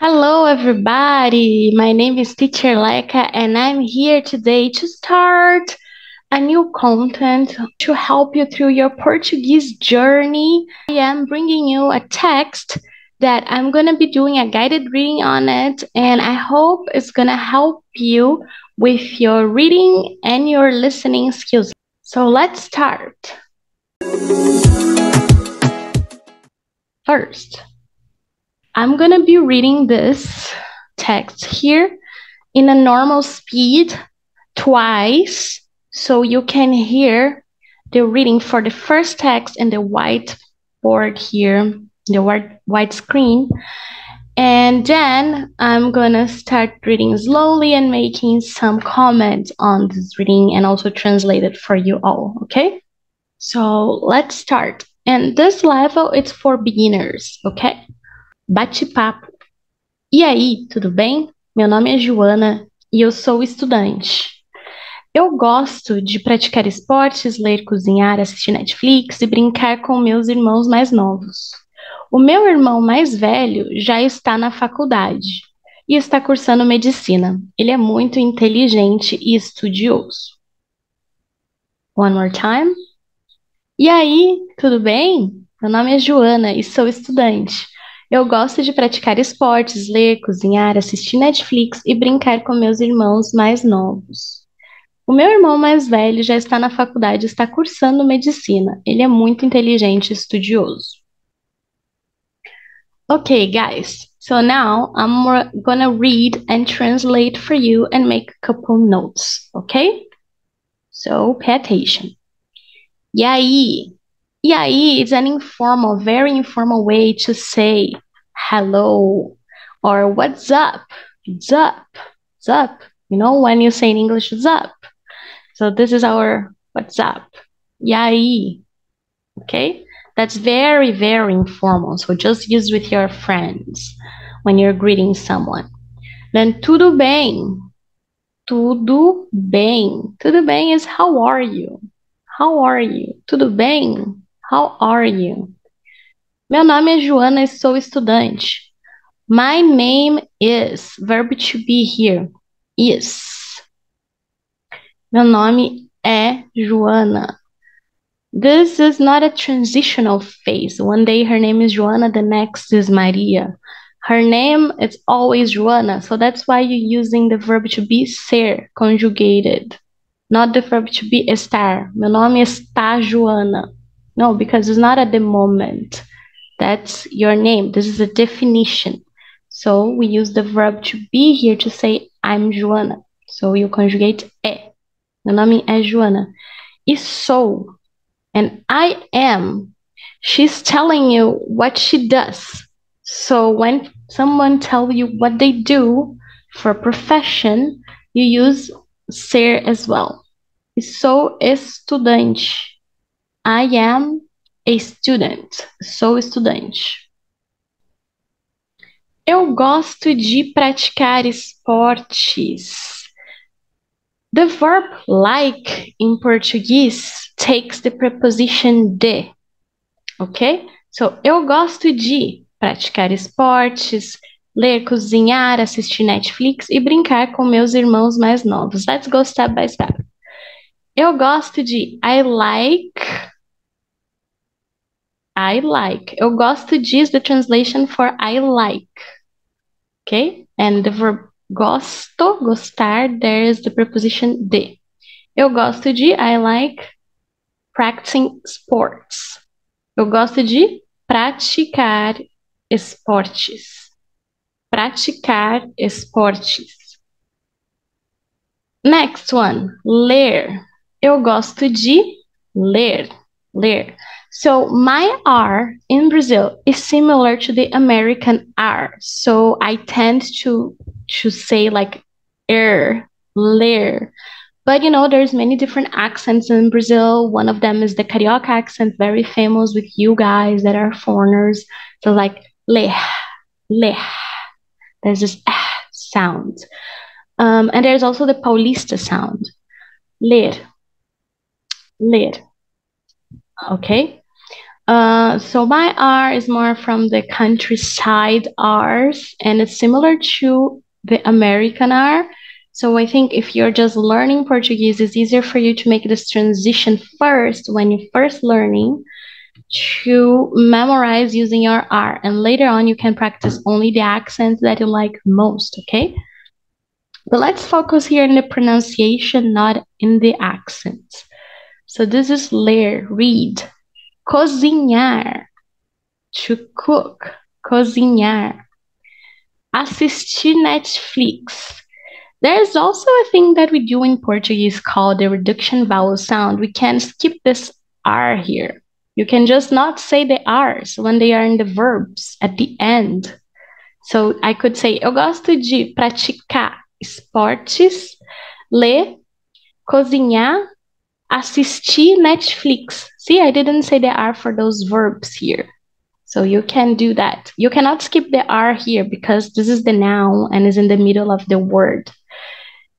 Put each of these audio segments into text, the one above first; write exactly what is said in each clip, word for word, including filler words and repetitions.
Hello, everybody. My name is Teacher Leka, and I'm here today to start a new content to help you through your Portuguese journey. I am bringing you a text that I'm going to be doing a guided reading on it, and I hope it's going to help you with your reading and your listening skills. So let's start. First, I'm going to be reading this text here in a normal speed twice, so you can hear the reading for the first text in the whiteboard here, the white, white screen. And then I'm going to start reading slowly and making some comments on this reading and also translate it for you all, okay? So let's start. And this level, it's for beginners, okay? Bate-papo. E aí, tudo bem? Meu nome é Joana e eu sou estudante. Eu gosto de praticar esportes, ler, cozinhar, assistir Netflix e brincar com meus irmãos mais novos. O meu irmão mais velho já está na faculdade e está cursando medicina. Ele é muito inteligente e estudioso. One more time. E aí, tudo bem? Meu nome é Joana e sou estudante. Eu gosto de praticar esportes, ler, cozinhar, assistir Netflix e brincar com meus irmãos mais novos. O meu irmão mais velho já está na faculdade e está cursando medicina. Ele é muito inteligente e estudioso. Okay, guys. So now I'm gonna read and translate for you and make a couple notes, okay? So pay attention. E aí? E aí is an informal, very informal way to say hello or what's up, what's up, what's up. You know, when you say in English, what's up. So this is our what's up. E aí. Okay? That's very, very informal. So just use with your friends when you're greeting someone. Then tudo bem. Tudo bem. Tudo bem is how are you? How are you? Tudo bem? How are you? Meu nome é Joana e sou estudante. My name is, verb to be here, is. Meu nome é Joana. This is not a transitional phase. One day her name is Joana, the next is Maria. Her name is always Joana, so that's why you're using the verb to be ser, conjugated. Not the verb to be estar. Meu nome está Joana. No, because it's not at the moment. That's your name. This is a definition. So we use the verb to be here to say, I'm Joana. So you conjugate é. Meu nome é Joana. E sou. And I am. She's telling you what she does. So when someone tells you what they do for profession, you use ser as well. Sou estudante. I am a student. Sou estudante. Eu gosto de praticar esportes. The verb like in Portuguese takes the preposition de. Okay? So, eu gosto de praticar esportes, ler, cozinhar, assistir Netflix e brincar com meus irmãos mais novos. Let's go step by step. Eu gosto de I like... I like. Eu gosto de is the translation for I like. Okay? And the verb gosto, gostar, there is the preposition de. Eu gosto de, I like, practicing sports. Eu gosto de praticar esportes. Praticar esportes. Next one, ler. Eu gosto de ler. Ler. So my R in Brazil is similar to the American R. So I tend to, to say like er, ler. But you know, there's many different accents in Brazil. One of them is the Carioca accent, very famous with you guys that are foreigners. So like leh, leh. There's this ah sound. Um, and there's also the Paulista sound. Ler, ler. Okay. Uh, so my R is more from the countryside R's, and it's similar to the American R. So I think if you're just learning Portuguese, it's easier for you to make this transition first when you're first learning to memorize using your R, and later on you can practice only the accents that you like most, okay? But let's focus here on the pronunciation, not in the accents. So this is ler, read. Cozinhar, to cook, cozinhar. Assistir Netflix. There is also a thing that we do in Portuguese called the reduction vowel sound. We can skip this R here. You can just not say the R's when they are in the verbs at the end. So I could say, eu gosto de praticar esportes, ler, cozinhar, assistir Netflix. See, I didn't say the R for those verbs here. So you can do that. You cannot skip the R here because this is the noun and is in the middle of the word.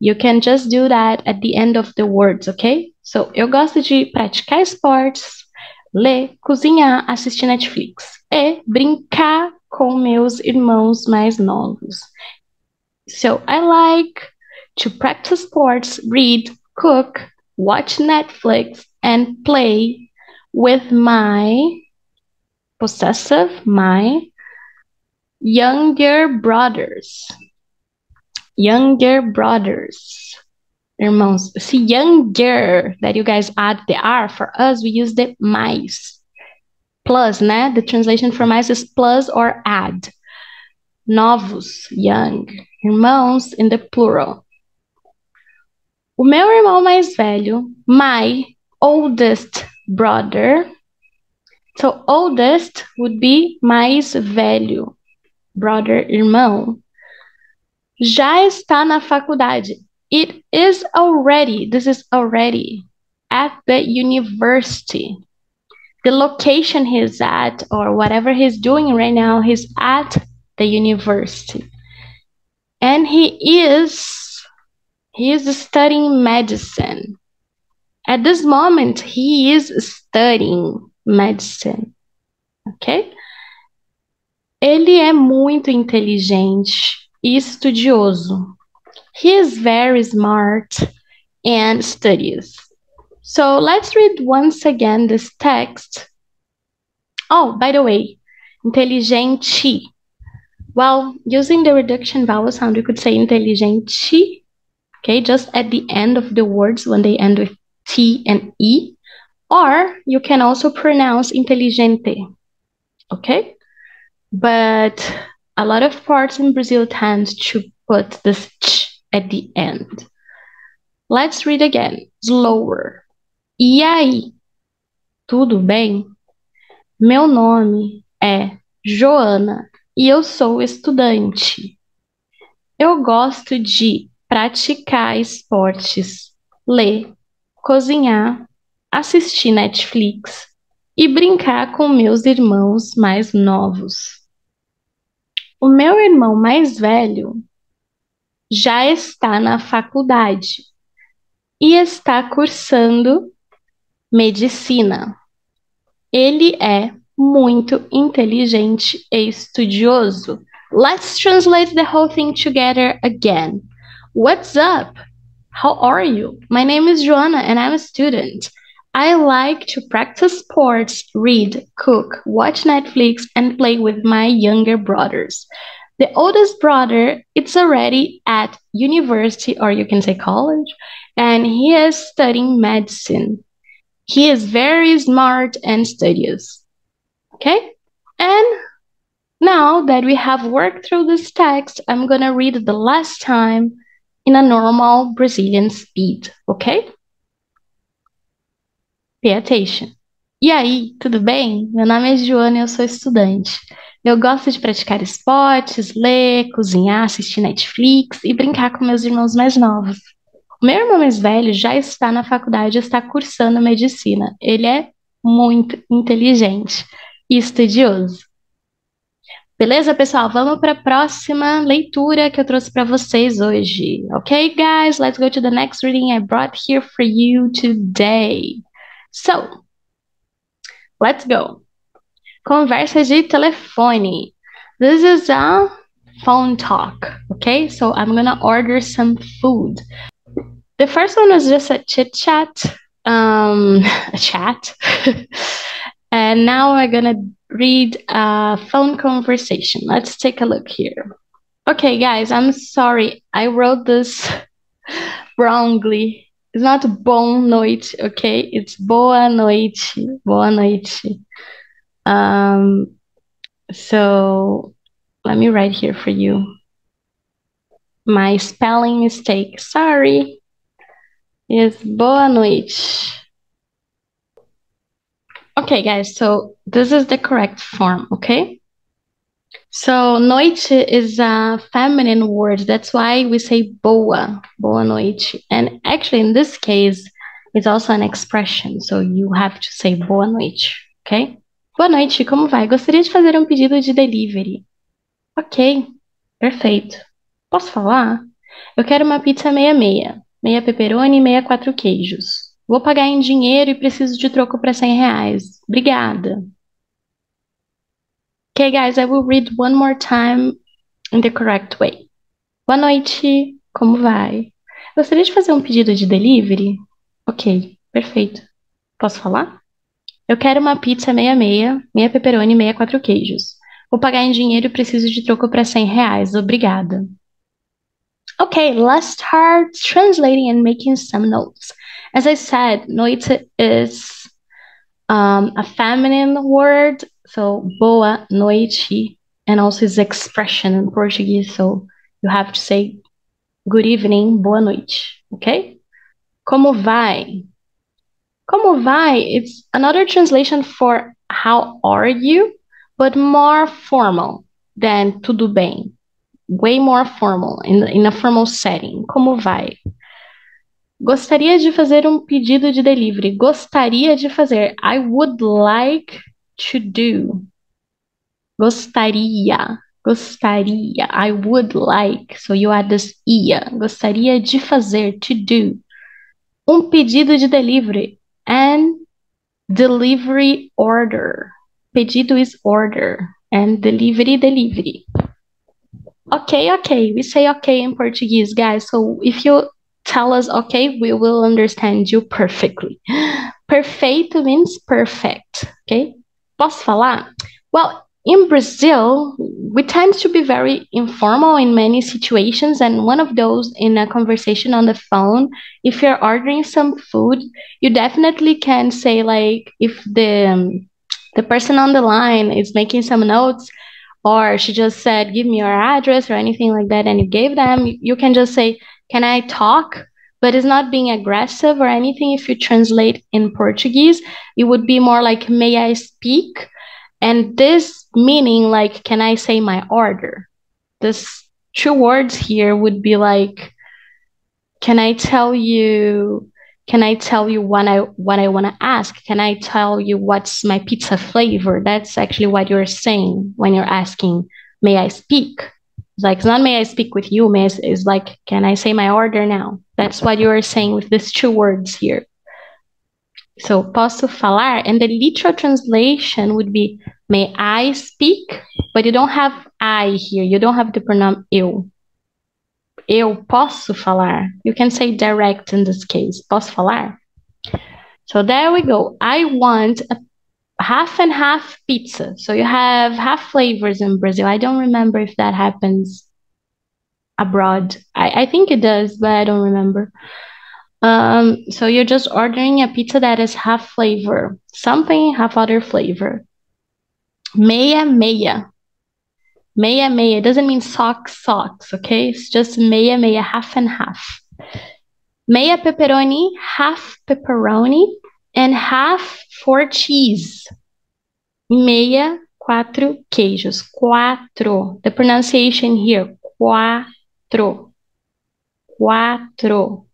You can just do that at the end of the words, okay? So, eu gosto de praticar esportes, ler, cozinhar, assistir Netflix e brincar com meus irmãos mais novos. So, I like to practice sports, read, cook, watch Netflix, and play with my possessive, my younger brothers. Younger brothers. Irmãos. See, younger, that you guys add the R. For us, we use the mais. Plus, né? The translation for mais is plus or add. Novos, young. Irmãos in the plural. O meu irmão mais velho, my oldest brother. So, oldest would be mais velho, brother, irmão. Já está na faculdade. It is already, this is already, at the university. The location he's at, or whatever he's doing right now, he's at the university. And he is, he is studying medicine. At this moment, he is studying medicine, ok? Ele é muito inteligente e estudioso. He is very smart and studious. So let's read once again this text. Oh, by the way, inteligente. Well, using the reduction vowel sound, you could say inteligente, okay, just at the end of the words when they end with T and E. Or you can also pronounce inteligente, okay? But a lot of parts in Brazil tend to put this ch at the end. Let's read again, slower. E aí? Tudo bem? Meu nome é Joana e eu sou estudante. Eu gosto de praticar esportes, ler, cozinhar, assistir Netflix e brincar com meus irmãos mais novos. O meu irmão mais velho já está na faculdade e está cursando medicina. Ele é muito inteligente e estudioso. Let's translate the whole thing together again. What's up? How are you? My name is Joana and I'm a student. I like to practice sports, read, cook, watch Netflix, and play with my younger brothers. The oldest brother, it's already at university, or you can say college, and he is studying medicine. He is very smart and studious. Okay? And now that we have worked through this text, I'm going to read it the last time in a normal Brazilian speed. Okay? Pay attention. E aí, tudo bem? Meu nome é Joana e eu sou estudante. Eu gosto de praticar esportes, ler, cozinhar, assistir Netflix e brincar com meus irmãos mais novos. O meu irmão mais velho já está na faculdade e está cursando medicina. Ele é muito inteligente e estudioso. Beleza, pessoal? Vamos para a próxima leitura que eu trouxe para vocês hoje. Okay, guys? Let's go to the next reading I brought here for you today. So, let's go. Conversa de telefone. This is a phone talk, okay? So I'm gonna order some food. The first one was just a chit-chat, um, a chat. And now we're gonna read a phone conversation. Let's take a look here. Okay, guys, I'm sorry. I wrote this wrongly. It's not boa noite, okay? It's boa noite, boa noite. Um, so let me write here for you. My spelling mistake, sorry. It's boa noite. Okay, guys, so this is the correct form, okay? So noite is a feminine word. That's why we say boa, boa noite. And actually in this case, it's also an expression. So you have to say boa noite, okay? Boa noite, como vai? Gostaria de fazer um pedido de delivery. Ok, perfeito. Posso falar? Eu quero uma pizza meia-meia, meia pepperoni e meia quatro queijos. Vou pagar em dinheiro e preciso de troco para cem reais. Obrigada. Okay, guys, I will read one more time in the correct way. Boa noite, como vai? Gostaria de fazer um pedido de delivery? Ok, perfeito. Posso falar? Eu quero uma pizza meia-meia, meia pepperoni e meia quatro queijos. Vou pagar em dinheiro e preciso de troco para cem reais. Obrigada. Okay, let's start translating and making some notes. As I said, noite is um, a feminine word. So, boa noite, and also its expression in Portuguese. So, you have to say, good evening, boa noite, okay? Como vai? Como vai? It's another translation for how are you, but more formal than tudo bem. Way more formal, in, in a formal setting. Como vai? Gostaria de fazer um pedido de delivery. Gostaria de fazer. I would like... to do. Gostaria. Gostaria. I would like. So you add this ia. Gostaria de fazer. To do. Um pedido de delivery. And delivery order. Pedido is order. And delivery, delivery. Okay, okay. We say okay in Portuguese, guys. So if you tell us okay, we will understand you perfectly. Perfeito means perfect. Okay? Posso falar? Well, in Brazil, we tend to be very informal in many situations, and one of those in a conversation on the phone, if you're ordering some food, you definitely can say, like, if the, um, the person on the line is making some notes, or she just said, give me your address or anything like that, and you gave them, you can just say, can I talk? But it's not being aggressive or anything. If you translate in Portuguese, it would be more like, may I speak? And this meaning like, can I say my order? This two words here would be like, can I tell you, can I tell you what I, what I want to ask? Can I tell you what's my pizza flavor? That's actually what you're saying when you're asking, may I speak? It's like, it's not may I speak with you, may I, it's like, can I say my order now? That's what you are saying with these two words here. So, posso falar, and the literal translation would be, may I speak? But you don't have I here, you don't have the pronoun eu. Eu posso falar. You can say direct in this case, posso falar. So, there we go. I want a half and half pizza. So you have half flavors in Brazil. I don't remember if that happens abroad. I, I think it does, but I don't remember. Um, so you're just ordering a pizza that is half flavor. Something, half other flavor. Meia, meia. Meia, meia. It doesn't mean socks, socks, okay? It's just meia, meia, half and half. Meia pepperoni, half pepperoni. And half for cheese. Meia, quatro queijos. Quatro. The pronunciation here. Quatro. Quatro.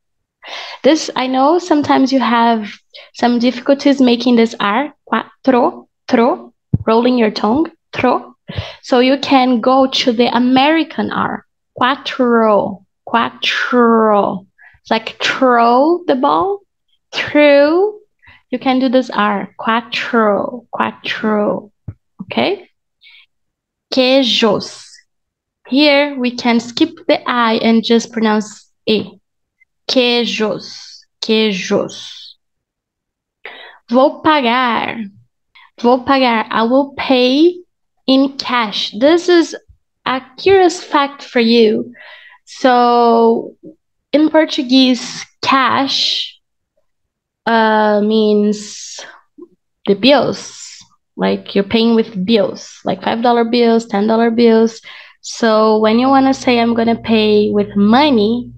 This, I know sometimes you have some difficulties making this R. Quatro. Tro. Rolling your tongue. Tro. So you can go to the American R. Quatro. Quatro. It's like throw the ball. Through. You can do this R, quattro, quattro, Okay? Queijos. Here we can skip the I and just pronounce E. Queijos. Queijos. Vou pagar. Vou pagar. I will pay in cash. This is a curious fact for you. So in Portuguese, cash uh, means the bills, like you're paying with bills, like five dollar bills, ten dollar bills. So when you want to say, I'm going to pay with money,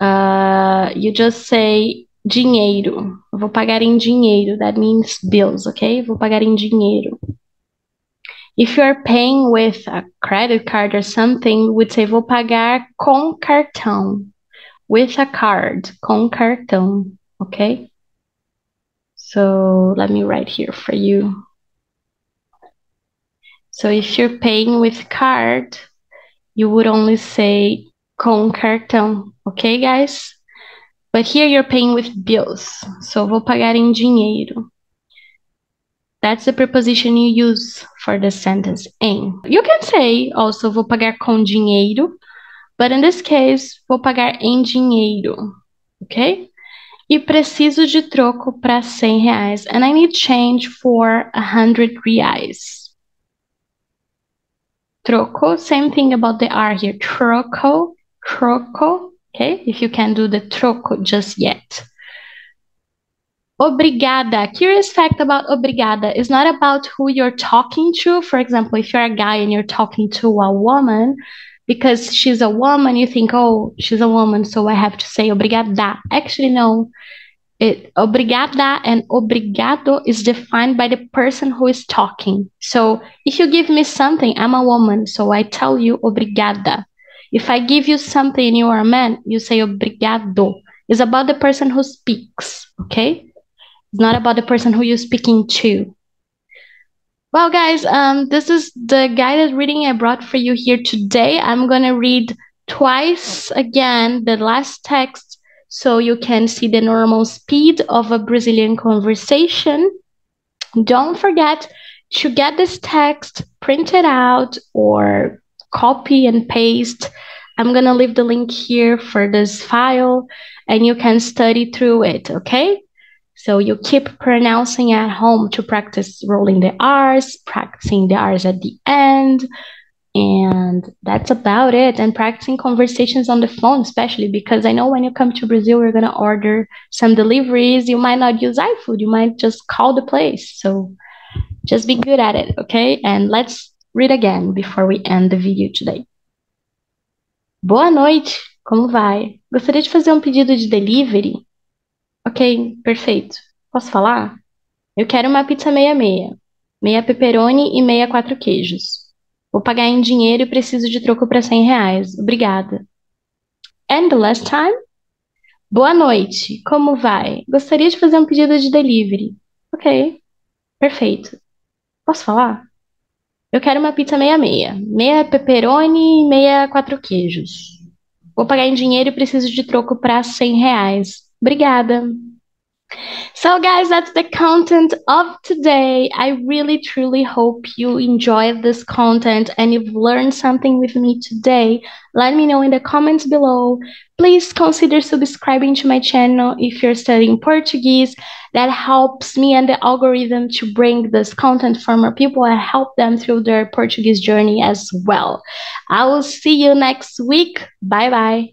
uh, you just say dinheiro. Vou pagar em dinheiro. That means bills, okay? Vou pagar em dinheiro. If you're paying with a credit card or something, we'd say vou pagar com cartão. With a card. Com cartão. Okay? So let me write here for you. So if you're paying with card, you would only say com cartão. Okay, guys? But here you're paying with bills. So vou pagar em dinheiro. That's the preposition you use for the sentence, em. You can say also, vou pagar com dinheiro, but in this case, vou pagar em dinheiro, okay? E preciso de troco para cem reais, and I need change for one hundred reais. Troco, same thing about the R here, troco, troco, okay? If you can't do the troco just yet. Obrigada. Curious fact about obrigada. It's not about who you're talking to. For example, if you're a guy and you're talking to a woman, because she's a woman, you think, oh, she's a woman, so I have to say obrigada. Actually, no. It, obrigada and obrigado is defined by the person who is talking. So if you give me something, I'm a woman, so I tell you obrigada. If I give you something and you are a man, you say obrigado. It's about the person who speaks, okay? It's not about the person who you're speaking to. Well, guys, um, this is the guided reading I brought for you here today. I'm going to read twice again the last text so you can see the normal speed of a Brazilian conversation. Don't forget to get this text printed out or copy and paste. I'm going to leave the link here for this file and you can study through it, okay? So you keep pronouncing at home to practice rolling the R's, practicing the R's at the end. And that's about it. And practicing conversations on the phone, especially because I know when you come to Brazil, we're going to order some deliveries. You might not use iFood. You might just call the place. So just be good at it, okay? And let's read again before we end the video today. Boa noite. Como vai? Gostaria de fazer um pedido de delivery? Ok, perfeito. Posso falar? Eu quero uma pizza meia-meia. Meia pepperoni e meia quatro queijos. Vou pagar em dinheiro e preciso de troco para cem reais. Obrigada. And the last time? Boa noite. Como vai? Gostaria de fazer um pedido de delivery. Ok, perfeito. Posso falar? Eu quero uma pizza meia-meia. Meia pepperoni e meia quatro queijos. Vou pagar em dinheiro e preciso de troco para cem reais. Obrigada. So guys, that's the content of today. I really truly hope you enjoyed this content and you've learned something with me today. Let me know in the comments below. Please consider subscribing to my channel if you're studying Portuguese. That helps me and the algorithm to bring this content for more people and help them through their Portuguese journey as well. I will see you next week. Bye bye.